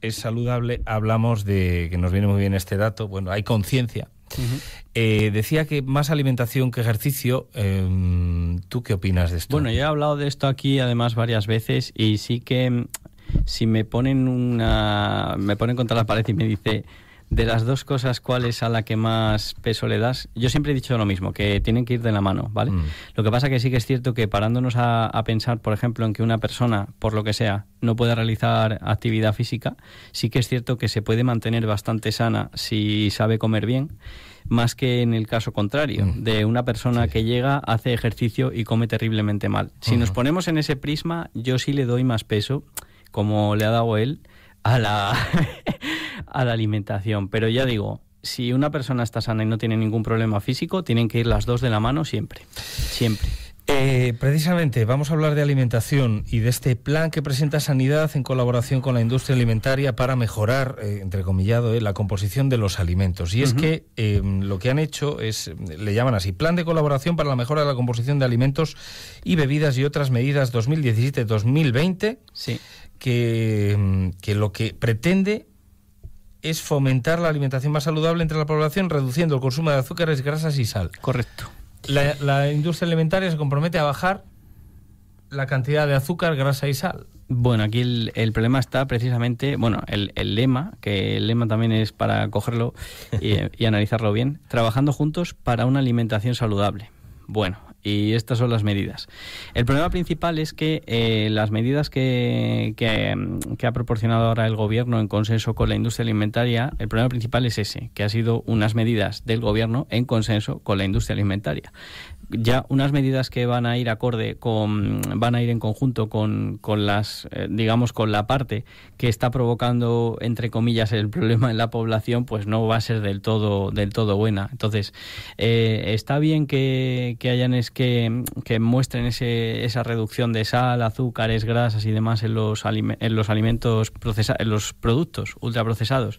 es saludable, hablamos de que nos viene muy bien este dato, bueno, hay conciencia. Uh-huh. Decía que más alimentación que ejercicio. ¿Tú qué opinas de esto? Bueno, yo he hablado de esto aquí además varias veces y sí que si me ponen una, me ponen contra la pared y me dice de las dos cosas cuál es a la que más peso le das, yo siempre he dicho lo mismo, que tienen que ir de la mano, ¿vale? Mm. Lo que pasa que sí que es cierto que parándonos a pensar, por ejemplo, en que una persona, por lo que sea, no pueda realizar actividad física, sí que es cierto que se puede mantener bastante sana si sabe comer bien, más que en el caso contrario, de una persona que llega, hace ejercicio y come terriblemente mal. Si nos ponemos en ese prisma, yo sí le doy más peso, como le ha dado él, a la alimentación. Pero ya digo, si una persona está sana y no tiene ningún problema físico, tienen que ir las dos de la mano siempre, siempre. Precisamente, vamos a hablar de alimentación y de este plan que presenta Sanidad en colaboración con la industria alimentaria para mejorar, entrecomillado, la composición de los alimentos. Y es que lo que han hecho es, le llaman así, Plan de Colaboración para la Mejora de la Composición de Alimentos y Bebidas y Otras Medidas 2017-2020, sí. que lo que pretende es fomentar la alimentación más saludable entre la población, reduciendo el consumo de azúcares, grasas y sal. Correcto. La industria alimentaria se compromete a bajar la cantidad de azúcar, grasa y sal. Bueno, aquí el problema está precisamente, bueno, el lema, que el lema también es para cogerlo y analizarlo bien, trabajando juntos para una alimentación saludable. Bueno, y estas son las medidas. El problema principal es que las medidas que ha proporcionado ahora el Gobierno en consenso con la industria alimentaria, el problema principal es ese, que ha sido unas medidas del Gobierno en consenso con la industria alimentaria. Ya unas medidas que van a ir acorde con, van a ir en conjunto con las, digamos, con la parte que está provocando, entre comillas, el problema en la población, pues no va a ser del todo buena. Entonces, está bien que hayan que muestren esa reducción de sal, azúcares, grasas y demás en los alimentos procesados, en los productos ultraprocesados.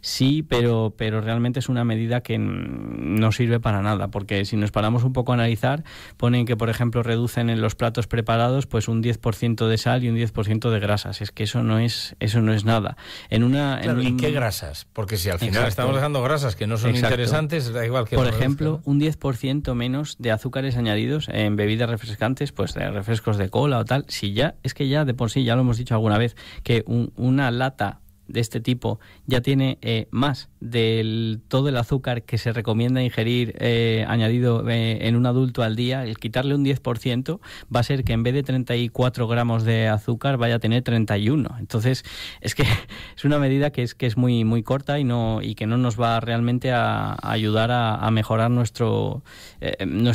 Sí, pero realmente es una medida que no sirve para nada, porque si nos paramos un poco a analizar, ponen que, por ejemplo, reducen en los platos preparados pues un 10% de sal y un 10% de grasas. Es que eso no es nada. Claro, ¿y qué grasas? Porque si al final estamos dejando grasas que no son interesantes, da igual que... Por ejemplo, un 10% menos de azúcares añadidos en bebidas refrescantes, pues de refrescos de cola o tal. Si ya, es que ya de por sí, ya lo hemos dicho alguna vez, que una lata de este tipo ya tiene más del todo el azúcar que se recomienda ingerir añadido en un adulto al día. El quitarle un 10% va a ser que en vez de 34 gramos de azúcar vaya a tener 31. Entonces es que es una medida que es muy, muy corta y que no nos va realmente a ayudar a mejorar nuestra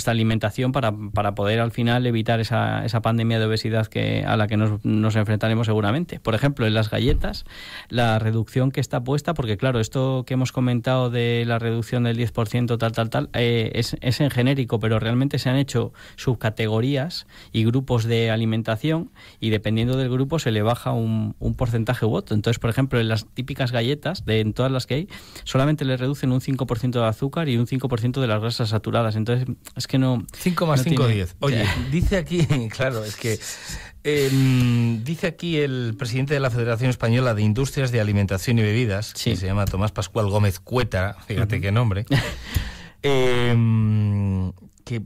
alimentación para poder al final evitar esa pandemia de obesidad a la que nos enfrentaremos seguramente. Por ejemplo, en las galletas, la reducción que está puesta, porque claro, esto que hemos comentado de la reducción del 10%, es en genérico, pero realmente se han hecho subcategorías y grupos de alimentación y dependiendo del grupo se le baja un porcentaje u otro. Entonces, por ejemplo, en las típicas galletas, en todas las que hay, solamente le reducen un 5% de azúcar y un 5% de las grasas saturadas. Entonces, es que no... 5 más no 5, tiene... 10. Oye, dice aquí, claro, es que... dice aquí el presidente de la Federación Española de Industrias de Alimentación y Bebidas, sí, que se llama Tomás Pascual Gómez Cuétara, fíjate qué nombre, que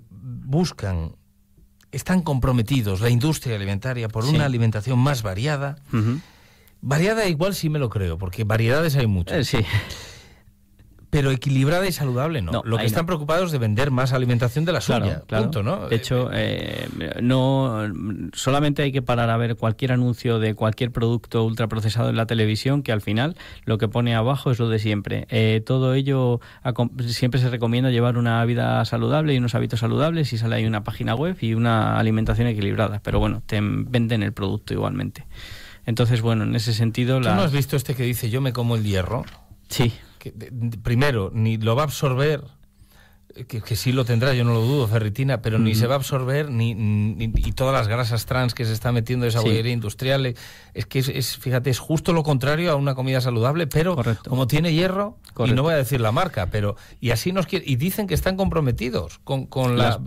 buscan, están comprometidos la industria alimentaria por una alimentación más variada. Variada igual sí me lo creo, porque variedades hay muchas. Sí. Pero equilibrada y saludable, ¿no? Lo que están preocupados de vender más alimentación de la suya, claro. Punto, ¿no? De hecho, no solamente hay que parar a ver cualquier anuncio de cualquier producto ultraprocesado en la televisión, que al final lo que pone abajo es lo de siempre. Todo ello, siempre se recomienda llevar una vida saludable y unos hábitos saludables, y sale ahí una página web y una alimentación equilibrada. Pero bueno, te venden el producto igualmente. Entonces, bueno, en ese sentido... ¿Tú no has visto este que dice, yo me como el hierro? Sí. Primero, ni lo va a absorber, que sí lo tendrá, yo no lo dudo, ferritina, pero ni se va a absorber, ni y todas las grasas trans que se está metiendo esa bollería industrial, es que fíjate, es justo lo contrario a una comida saludable, pero como tiene hierro, y no voy a decir la marca, pero y así nos quiere, y dicen que están comprometidos con la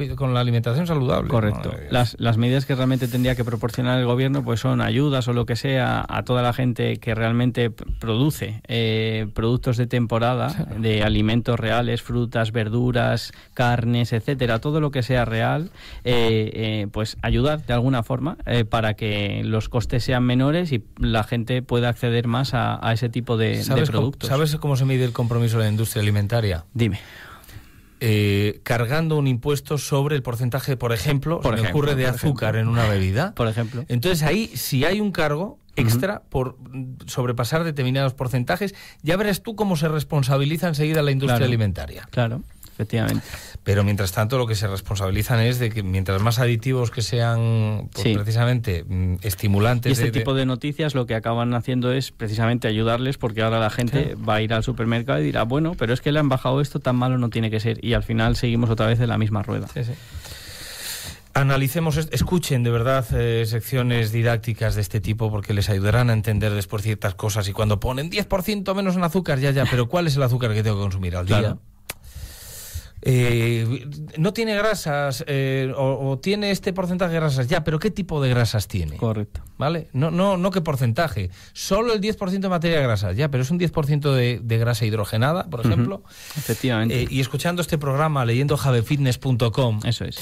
alimentación saludable. Correcto. No, las medidas que realmente tendría que proporcionar el gobierno pues son ayudas o lo que sea a toda la gente que realmente produce productos de temporada, de alimentos reales, frutas, verduras, carnes, etcétera, todo lo que sea real, pues ayudar de alguna forma para que los costes sean menores y la gente pueda acceder más a ese tipo de productos. ¿Sabes cómo se mide el compromiso de la industria alimentaria? Dime. Cargando un impuesto sobre el porcentaje, por ejemplo, de azúcar en una bebida. Por ejemplo. Entonces ahí, si hay un cargo extra por sobrepasar determinados porcentajes, ya verás tú cómo se responsabiliza enseguida la industria alimentaria. Claro, efectivamente. Pero mientras tanto lo que se responsabilizan es de que mientras más aditivos que sean, pues, precisamente estimulantes. Y este tipo de noticias lo que acaban haciendo es precisamente ayudarles, porque ahora la gente va a ir al supermercado y dirá, bueno, pero es que le han bajado esto, tan malo no tiene que ser. Y al final seguimos otra vez en la misma rueda. Sí, sí. Analicemos, escuchen de verdad secciones didácticas de este tipo porque les ayudarán a entender después ciertas cosas. Y cuando ponen 10% menos en azúcar, ya, pero ¿cuál es el azúcar que tengo que consumir al día? No tiene grasas o tiene este porcentaje de grasas, ya, pero ¿qué tipo de grasas tiene? Correcto. ¿Vale? No qué porcentaje. Solo el 10% de materia de grasa, ya, pero es un 10% de grasa hidrogenada, por ejemplo. Efectivamente. Y escuchando este programa, leyendo javefitness.com, eso es.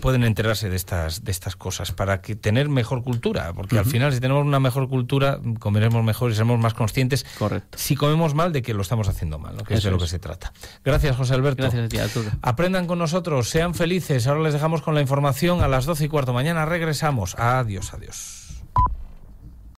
Pueden enterarse de estas cosas para que tener mejor cultura, porque al final, si tenemos una mejor cultura, comeremos mejor y seremos más conscientes. Correcto. Si comemos mal, de que lo estamos haciendo mal, ¿no? Que es de lo que se trata. Gracias, José Alberto. Gracias a ti, Arturo. Aprendan con nosotros, sean felices. Ahora les dejamos con la información a las 12:15. Mañana regresamos. Adiós.